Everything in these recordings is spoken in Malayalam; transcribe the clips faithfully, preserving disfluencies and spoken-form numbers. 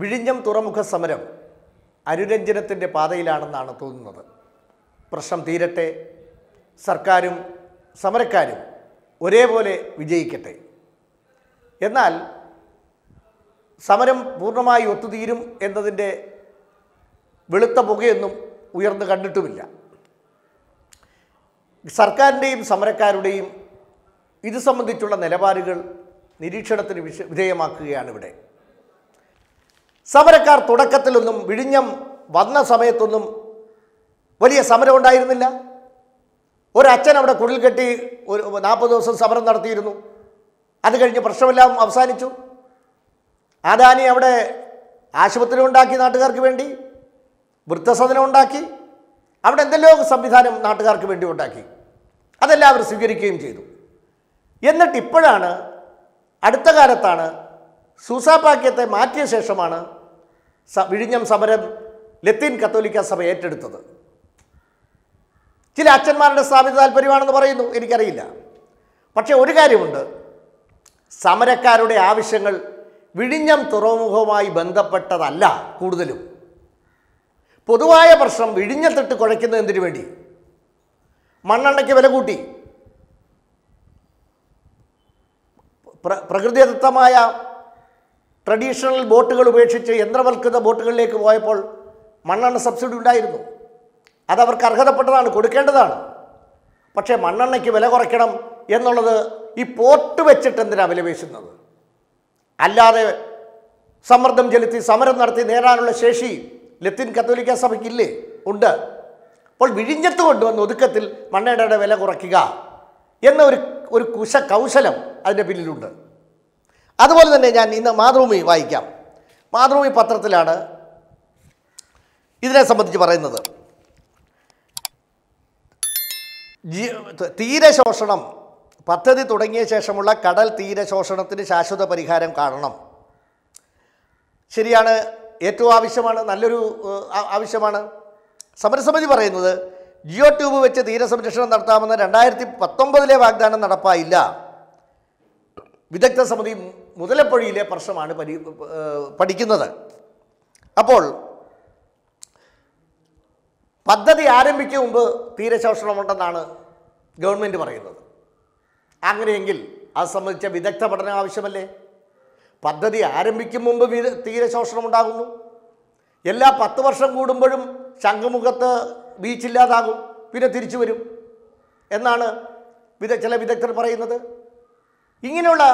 വിഴിഞ്ഞം തുറമുഖ സമരം അനുരഞ്ജനത്തിൻ്റെ പാതയിലാണെന്നാണ് തോന്നുന്നത്. പ്രശ്നം തീരട്ടെ, സർക്കാരും സമരക്കാരും ഒരേപോലെ വിജയിക്കട്ടെ. എന്നാൽ സമരം പൂർണ്ണമായി ഒത്തുതീരും എന്നതിൻ്റെ വെളുത്ത പുകയൊന്നും ഉയർന്നു കണ്ടിട്ടുമില്ല. സർക്കാരിൻ്റെയും സമരക്കാരുടെയും ഇത് സംബന്ധിച്ചുള്ള നിലപാടുകൾ നിരീക്ഷണത്തിന് വിഷ വിധേയമാക്കുകയാണ് ഇവിടെ. സമരക്കാർ തുടക്കത്തിലൊന്നും വിഴിഞ്ഞം വന്ന സമയത്തൊന്നും വലിയ സമരം ഉണ്ടായിരുന്നില്ല. ഒരച്ഛൻ അവിടെ കുടിൽ കെട്ടി ഒരു നാൽപ്പത് ദിവസം സമരം നടത്തിയിരുന്നു. അത് കഴിഞ്ഞ് പ്രശ്നമെല്ലാം അവസാനിച്ചു. അദാനി അവിടെ ആശുപത്രി ഉണ്ടാക്കി, നാട്ടുകാർക്ക് വേണ്ടി വൃദ്ധസദനം ഉണ്ടാക്കി, അവിടെ എന്തെല്ലോ സംവിധാനം നാട്ടുകാർക്ക് വേണ്ടി ഉണ്ടാക്കി. അതെല്ലാവരും സ്വീകരിക്കുകയും ചെയ്തു. എന്നിട്ട് ഇപ്പോഴാണ്, അടുത്ത കാലത്താണ്, സൂസാപാക്യത്തെ മാറ്റിയ ശേഷമാണ് സ വിഴിഞ്ഞം സമരം ലത്തീൻ കത്തോലിക്ക സഭ ഏറ്റെടുത്തത്. ചില അച്ഛന്മാരുടെ സ്ഥാപിത താല്പര്യമാണെന്ന് പറയുന്നു, എനിക്കറിയില്ല. പക്ഷേ ഒരു കാര്യമുണ്ട്, സമരക്കാരുടെ ആവശ്യങ്ങൾ വിഴിഞ്ഞം തുറമുഖവുമായി ബന്ധപ്പെട്ടതല്ല. കൂടുതലും പൊതുവായ പ്രശ്നം വിഴിഞ്ഞത്തിട്ട് കുഴയ്ക്കുന്നതിന് വേണ്ടി മണ്ണെണ്ണയ്ക്ക് വില കൂട്ടി, പ്ര പ്രകൃതിദത്തമായ ട്രഡീഷണൽ ബോട്ടുകൾ ഉപേക്ഷിച്ച് യന്ത്രവൽകൃത ബോട്ടുകളിലേക്ക് പോയപ്പോൾ മണ്ണെണ്ണ സബ്സിഡി ഉണ്ടായിരുന്നു. അതവർക്ക് അർഹതപ്പെട്ടതാണ്, കൊടുക്കേണ്ടതാണ്. പക്ഷേ മണ്ണെണ്ണയ്ക്ക് വില കുറയ്ക്കണം എന്നുള്ളത് ഈ പോർട്ട് വെച്ചിട്ട് എന്തിനാണ് വിലപേശുന്നത്? അല്ലാതെ സമ്മർദ്ദം ചെലുത്തി സമരം നടത്തി നേരാനുള്ള ശേഷി ലത്തീൻ കത്തോലിക്ക സഭയ്ക്കില്ലേ? ഉണ്ട്. അപ്പോൾ വിഴിഞ്ഞത്ത് കൊണ്ടുവന്ന് ഒതുക്കത്തിൽ മണ്ണെണ്ണയുടെ വില കുറയ്ക്കുക എന്ന ഒരു ഒരു കുശ കൗശലം അതിൻ്റെ പിന്നിലുണ്ട്. അതുപോലെ തന്നെ ഞാൻ ഇന്ന് മാതൃഭൂമി വായിക്കാം. മാതൃഭൂമി പത്രത്തിലാണ് ഇതിനെ സംബന്ധിച്ച് പറയുന്നത്. തീരശോഷണം പദ്ധതി തുടങ്ങിയ ശേഷമുള്ള കടൽ തീരശോഷണത്തിന് ശാശ്വത പരിഹാരം കാണണം. ശരിയാണ്, ഏറ്റവും ആവശ്യമാണ്, നല്ലൊരു ആവശ്യമാണ്. സമരസമിതി പറയുന്നത്, ജിയോ ട്യൂബ് വെച്ച് തീരസംരക്ഷണം നടത്താമെന്ന് രണ്ടായിരത്തി പത്തൊമ്പതിലെ വാഗ്ദാനം നടപ്പായില്ല. വിദഗ്ധ സമിതി മുതലപ്പൊഴിയിലെ പ്രശ്നമാണ് പരി പഠിക്കുന്നത്. അപ്പോൾ പദ്ധതി ആരംഭിക്കും മുമ്പ് തീരശോഷണമുണ്ടെന്നാണ് ഗവൺമെൻറ് പറയുന്നത്. അങ്ങനെയെങ്കിൽ അത് സംബന്ധിച്ച വിദഗ്ധ പഠനം ആവശ്യമല്ലേ? പദ്ധതി ആരംഭിക്കും മുമ്പ് തീരശോഷണം ഉണ്ടാകുന്നു. എല്ലാ പത്ത് വർഷം കൂടുമ്പോഴും ശംഖുമുഖത്ത് ബീച്ചില്ലാതാകും, പിന്നെ തിരിച്ചു വരും എന്നാണ് വിദ ചില വിദഗ്ധർ പറയുന്നത്. ഇങ്ങനെയുള്ള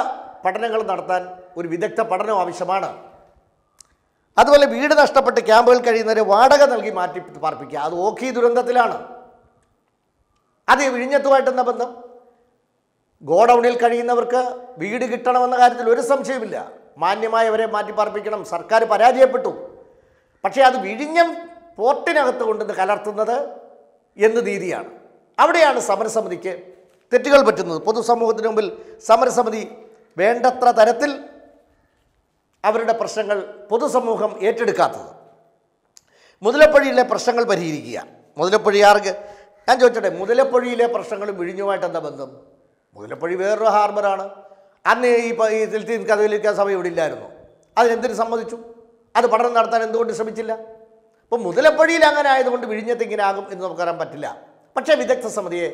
പഠനങ്ങൾ നടത്താൻ ഒരു വിദഗ്ധ പഠനം ആവശ്യമാണ്. അതുപോലെ വീട് നഷ്ടപ്പെട്ട് ക്യാമ്പുകൾ കഴിയുന്നവരെ വാടക നൽകി മാറ്റി പാർപ്പിക്കുക. അത് ഓഖി ദുരന്തത്തിലാണ്. അത് വിഴിഞ്ഞത്തുമായിട്ടെന്ന ബന്ധം? ഗോഡൗണിൽ കഴിയുന്നവർക്ക് വീട് കിട്ടണമെന്ന കാര്യത്തിൽ ഒരു സംശയമില്ല. മാന്യമായവരെ മാറ്റിപ്പാർപ്പിക്കണം. സർക്കാർ പരാജയപ്പെട്ടു. പക്ഷേ അത് വിഴിഞ്ഞം പോർട്ടിനകത്ത് കൊണ്ടുവന്ന് കലർത്തുന്നത് എന്ന രീതിയാണ്. അവിടെയാണ് സമരസമിതിക്ക് തെറ്റുകൾ പറ്റുന്നത്. പൊതുസമൂഹത്തിന് മുമ്പിൽ സമരസമിതി വേണ്ടത്ര തരത്തിൽ അവരുടെ പ്രശ്നങ്ങൾ പൊതുസമൂഹം ഏറ്റെടുക്കാത്തത്. മുതലപ്പൊഴിയിലെ പ്രശ്നങ്ങൾ പരിഹരിക്കുക. മുതലപ്പൊഴി ആർക്ക്? ഞാൻ ചോദിച്ചോട്ടെ, മുതലപ്പൊഴിയിലെ പ്രശ്നങ്ങളും വിഴിഞ്ഞുമായിട്ടെന്താ ബന്ധം? മുതലപ്പൊഴി വേറൊരു ഹാർബറാണ്. അന്ന് ഈ ഈ ലത്തീൻ കത്തോലിക്ക സഭ ഇവിടെ ഇല്ലായിരുന്നു. അതിനെന്തിനു സമ്മതിച്ചു? അത് പഠനം നടത്താൻ എന്തുകൊണ്ട് ശ്രമിച്ചില്ല? അപ്പോൾ മുതലപ്പൊഴിയിൽ അങ്ങനെ ആയതുകൊണ്ട് വിഴിഞ്ഞത്ത് ഇങ്ങനെ ആകും എന്ന് നമുക്കറിയാൻ പറ്റില്ല. പക്ഷേ വിദഗ്ധ സമിതിയെ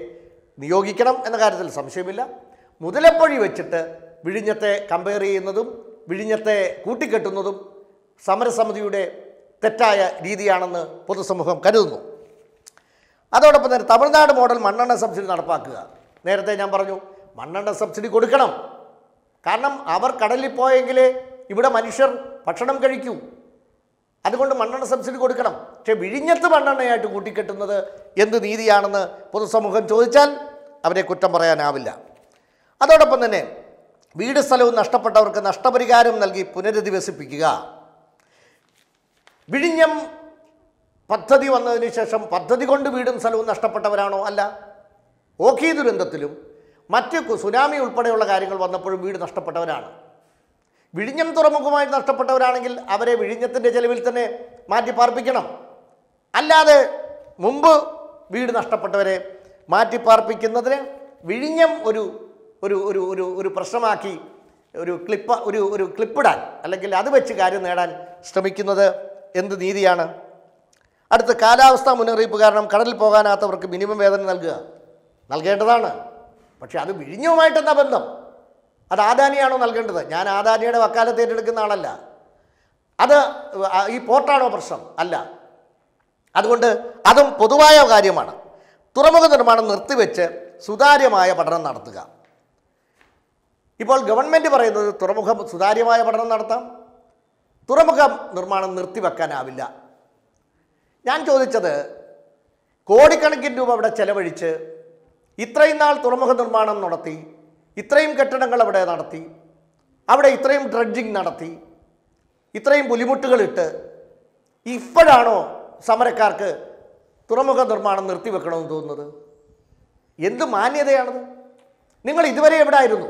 നിയോഗിക്കണം എന്ന കാര്യത്തിൽ സംശയമില്ല. മുതലപ്പൊഴി വെച്ചിട്ട് വിഴിഞ്ഞത്തെ കമ്പയർ ചെയ്യുന്നതും വിഴിഞ്ഞത്തെ കൂട്ടിക്കെട്ടുന്നതും സമരസമിതിയുടെ തെറ്റായ രീതിയാണെന്ന് പൊതുസമൂഹം കരുതുന്നു. അതോടൊപ്പം തന്നെ തമിഴ്നാട് മോഡൽ മണ്ണെണ്ണ സബ്സിഡി നടപ്പാക്കുക. നേരത്തെ ഞാൻ പറഞ്ഞു, മണ്ണെണ്ണ സബ്സിഡി കൊടുക്കണം. കാരണം അവർ കടലിൽ പോയെങ്കിലേ ഇവിടെ മനുഷ്യർ ഭക്ഷണം കഴിക്കൂ. അതുകൊണ്ട് മണ്ണെണ്ണ സബ്സിഡി കൊടുക്കണം. പക്ഷേ വിഴിഞ്ഞത്ത് മണ്ണെണ്ണയായിട്ട് കൂട്ടിക്കെട്ടുന്നത് എന്ത് നീതിയാണെന്ന് പൊതുസമൂഹം ചോദിച്ചാൽ അവരെ കുറ്റം പറയാനാവില്ല. അതോടൊപ്പം തന്നെ വീട് സ്ഥലവും നഷ്ടപ്പെട്ടവർക്ക് നഷ്ടപരിഹാരം നൽകി പുനരധിവസിപ്പിക്കുക. വിഴിഞ്ഞം പദ്ധതി വന്നതിന് ശേഷം പദ്ധതി കൊണ്ട് വീടും സ്ഥലവും നഷ്ടപ്പെട്ടവരാണോ? അല്ല. ഓഖി ദുരന്തത്തിലും മറ്റ് സുനാമി ഉൾപ്പെടെയുള്ള കാര്യങ്ങൾ വന്നപ്പോഴും വീട് നഷ്ടപ്പെട്ടവരാണ്. വിഴിഞ്ഞം തുറമുഖമായി നഷ്ടപ്പെട്ടവരാണെങ്കിൽ അവരെ വിഴിഞ്ഞത്തിൻ്റെ ചെലവിൽ തന്നെ മാറ്റിപ്പാർപ്പിക്കണം. അല്ലാതെ മുമ്പ് വീട് നഷ്ടപ്പെട്ടവരെ മാറ്റിപ്പാർപ്പിക്കുന്നതിന് വിഴിഞ്ഞം ഒരു ഒരു ഒരു ഒരു പ്രശ്നമാക്കി ഒരു ക്ലിപ്പ് ഒരു ഒരു ക്ലിപ്പിടാൻ അല്ലെങ്കിൽ അത് വെച്ച് കാര്യം നേടാൻ ശ്രമിക്കുന്നത് എന്ത് നീതിയാണ്? അടുത്ത കാലാവസ്ഥാ മുന്നറിയിപ്പ് കാരണം കടലിൽ പോകാനാത്തവർക്ക് മിനിമം വേതനം നൽകുക നൽകേണ്ടതാണ്. പക്ഷേ അത് വിഴിഞ്ഞവുമായിട്ട് എന്താ ബന്ധം? അത് ആദാനിയാണോ നൽകേണ്ടത്? ഞാൻ ആദാനിയുടെ വക്കാലത്ത് ഏറ്റെടുക്കുന്ന ആളല്ല. അത് ഈ പോർട്ടാണോ പ്രശ്നം? അല്ല. അതുകൊണ്ട് അതും പൊതുവായ കാര്യമാണ്. തുറമുഖ നിർമ്മാണം നിർത്തിവെച്ച് സുതാര്യമായ പഠനം നടത്തുക. ഇപ്പോൾ ഗവൺമെൻറ് പറയുന്നത് തുറമുഖം സുതാര്യമായ പഠനം നടത്താം, തുറമുഖ നിർമ്മാണം നിർത്തിവെക്കാനാവില്ല. ഞാൻ ചോദിച്ചത്, കോടിക്കണക്കിന് രൂപ അവിടെ ചെലവഴിച്ച് ഇത്രയും നാൾ തുറമുഖ നിർമ്മാണം നടത്തി, ഇത്രയും കെട്ടിടങ്ങൾ അവിടെ നടത്തി, അവിടെ ഇത്രയും ഡ്രഡ്ജിങ് നടത്തി, ഇത്രയും പുലിമുട്ടുകളിട്ട്, ഇപ്പോഴാണോ സമരക്കാർക്ക് തുറമുഖ നിർമ്മാണം നിർത്തിവെക്കണമെന്ന് തോന്നുന്നത്? എന്ത് മാന്യതയാണത്? നിങ്ങൾ ഇതുവരെ എവിടെ ആയിരുന്നു?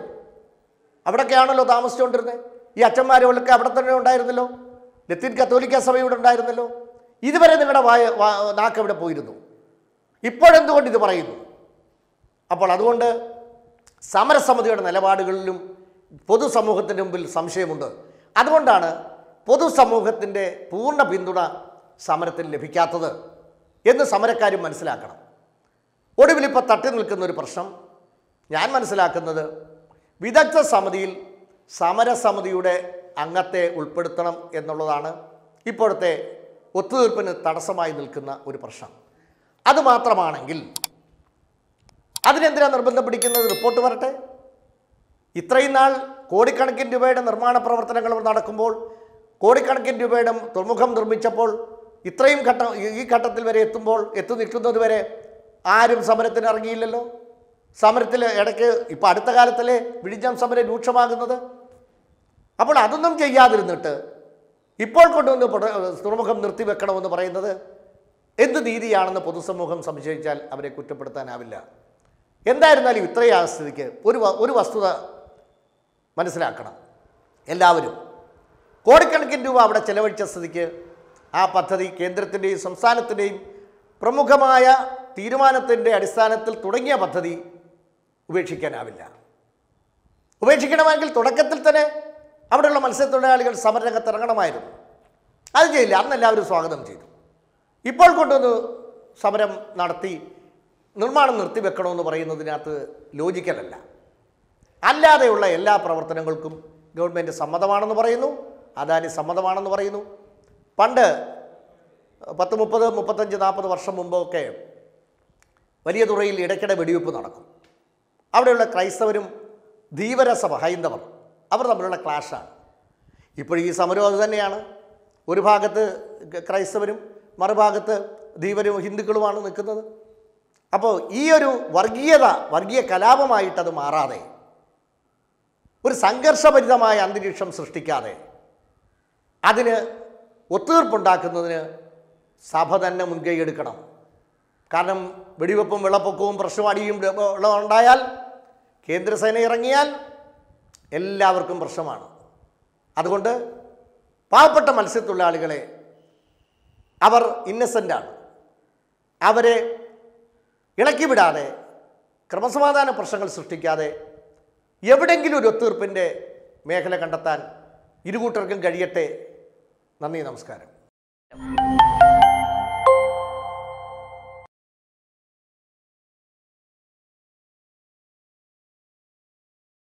അവിടെയൊക്കെയാണല്ലോ താമസിച്ചുകൊണ്ടിരുന്നത്. ഈ അച്ഛന്മാരോളൊക്കെ അവിടെ തന്നെ ഉണ്ടായിരുന്നല്ലോ. ലത്തീൻ കത്തോലിക്ക സഭ ഇവിടെ ഉണ്ടായിരുന്നല്ലോ. ഇതുവരെ നിങ്ങളുടെ വായ നാക്ക് എവിടെ പോയിരുന്നു? ഇപ്പോഴെന്തുകൊണ്ട് ഇത് പറയുന്നു? അപ്പോൾ അതുകൊണ്ട് സമരസമിതിയുടെ നിലപാടുകളിലും പൊതുസമൂഹത്തിൻ്റെ മുമ്പിൽ സംശയമുണ്ട്. അതുകൊണ്ടാണ് പൊതുസമൂഹത്തിൻ്റെ പൂർണ്ണ പിന്തുണ സമരത്തിന് ലഭിക്കാത്തത് എന്ന് സമരക്കാരും മനസ്സിലാക്കണം. ഒടുവിലിപ്പോൾ തട്ടി നിൽക്കുന്ന ഒരു പ്രശ്നം ഞാൻ മനസ്സിലാക്കുന്നത്, വിദഗ്ധ സമിതിയിൽ സമരസമിതിയുടെ അംഗത്തെ ഉൾപ്പെടുത്തണം എന്നുള്ളതാണ് ഇപ്പോഴത്തെ ഒത്തുതീർപ്പിന് തടസ്സമായി നിൽക്കുന്ന ഒരു പ്രശ്നം. അതുമാത്രമാണെങ്കിൽ അതിനെന്തിനാണ് നിർബന്ധം പിടിക്കുന്നത്? റിപ്പോർട്ട് വരട്ടെ. ഇത്രയും നാൾ കോടിക്കണക്കിന് രൂപയുടെ നിർമ്മാണ പ്രവർത്തനങ്ങൾ നടക്കുമ്പോൾ, കോടിക്കണക്കിന് രൂപയുടെ തുറമുഖം നിർമ്മിച്ചപ്പോൾ, ഇത്രയും ഘട്ടം ഈ ഘട്ടത്തിൽ വരെ എത്തുമ്പോൾ എത്തി നിൽക്കുന്നത് വരെ ആരും സമരത്തിന് ഇറങ്ങിയില്ലല്ലോ. സമരത്തിൽ ഇടയ്ക്ക് ഇപ്പോൾ അടുത്ത കാലത്തിലെ വിഴിഞ്ഞം സമരം രൂക്ഷമാകുന്നത്. അപ്പോൾ അതൊന്നും ചെയ്യാതിരുന്നിട്ട് ഇപ്പോൾ കൊണ്ടുവന്ന് തുറമുഖം നിർത്തിവെക്കണമെന്ന് പറയുന്നത് എന്ത് നീതിയാണെന്ന് പൊതുസമൂഹം സംശയിച്ചാൽ അവരെ കുറ്റപ്പെടുത്താനാവില്ല. എന്തായിരുന്നാലും ഇത്രയും ആസ്ഥിതിക്ക് ഒരു ഒരു വസ്തുത മനസ്സിലാക്കണം എല്ലാവരും. കോടിക്കണക്കിന് രൂപ അവിടെ ചെലവഴിച്ച സ്ഥിതിക്ക് ആ പദ്ധതി കേന്ദ്രത്തിൻ്റെയും സംസ്ഥാനത്തിൻ്റെയും പ്രമുഖമായ തീരുമാനത്തിൻ്റെ അടിസ്ഥാനത്തിൽ തുടങ്ങിയ പദ്ധതി ഉപേക്ഷിക്കാനാവില്ല. ഉപേക്ഷിക്കണമെങ്കിൽ തുടക്കത്തിൽ തന്നെ അവിടെയുള്ള മത്സ്യത്തൊഴിലാളികൾ സമരരംഗത്ത് ഇറങ്ങണമായിരുന്നു. അത് ചെയ്യില്ല. അന്ന് എല്ലാവരും സ്വാഗതം ചെയ്തു. ഇപ്പോൾ കൊണ്ടുവന്ന് സമരം നടത്തി നിർമ്മാണം നിർത്തിവെക്കണമെന്ന് പറയുന്നതിനകത്ത് ലോജിക്കലല്ല. അല്ലാതെയുള്ള എല്ലാ പ്രവർത്തനങ്ങൾക്കും ഗവൺമെൻറ് സമ്മതമാണെന്ന് പറയുന്നു, അദാനി സമ്മതമാണെന്ന് പറയുന്നു. പണ്ട് പത്ത് മുപ്പത് മുപ്പത്തഞ്ച് നാൽപ്പത് വർഷം മുമ്പൊക്കെ വലിയ തുറയിൽ ഇടയ്ക്കിടെ വെടിവെപ്പ് നടക്കും. അവിടെയുള്ള ക്രൈസ്തവരും ധീവരസഭ ഹൈന്ദവർ അവർ തമ്മിലുള്ള ക്ലാഷാണ്. ഇപ്പോൾ ഈ സമരം അത് തന്നെയാണ്. ഒരു ഭാഗത്ത് ക്രൈസ്തവരും മറുഭാഗത്ത് ധീവരും ഹിന്ദുക്കളുമാണ് നിൽക്കുന്നത്. അപ്പോൾ ഈ ഒരു വർഗീയത വർഗീയ കലാപമായിട്ടത് മാറാതെ, ഒരു സംഘർഷഭരിതമായ അന്തരീക്ഷം സൃഷ്ടിക്കാതെ, അതിന് ഒത്തുതീർപ്പുണ്ടാക്കുന്നതിന് സഭ തന്നെ മുൻകൈ എടുക്കണം. കാരണം വെടിവെപ്പും വെള്ളപ്പൊക്കവും പ്രശ്നമടിയും ഉണ്ടായാൽ, കേന്ദ്രസേന ഇറങ്ങിയാൽ എല്ലാവർക്കും പ്രശ്നമാണ്. അതുകൊണ്ട് പാവപ്പെട്ട മത്സ്യത്തൊഴിലാളികളെ, അവർ ഇന്നസെൻ്റാണ്, അവരെ ഇളക്കി വിടാതെ, ക്രമസമാധാന പ്രശ്നങ്ങൾ സൃഷ്ടിക്കാതെ എവിടെയെങ്കിലും ഒരു ഒത്തീർപ്പിൻ്റെ മേഖല കണ്ടെത്താൻ ഇരുകൂട്ടർക്കും കഴിയട്ടെ. നന്ദി, നമസ്കാരം.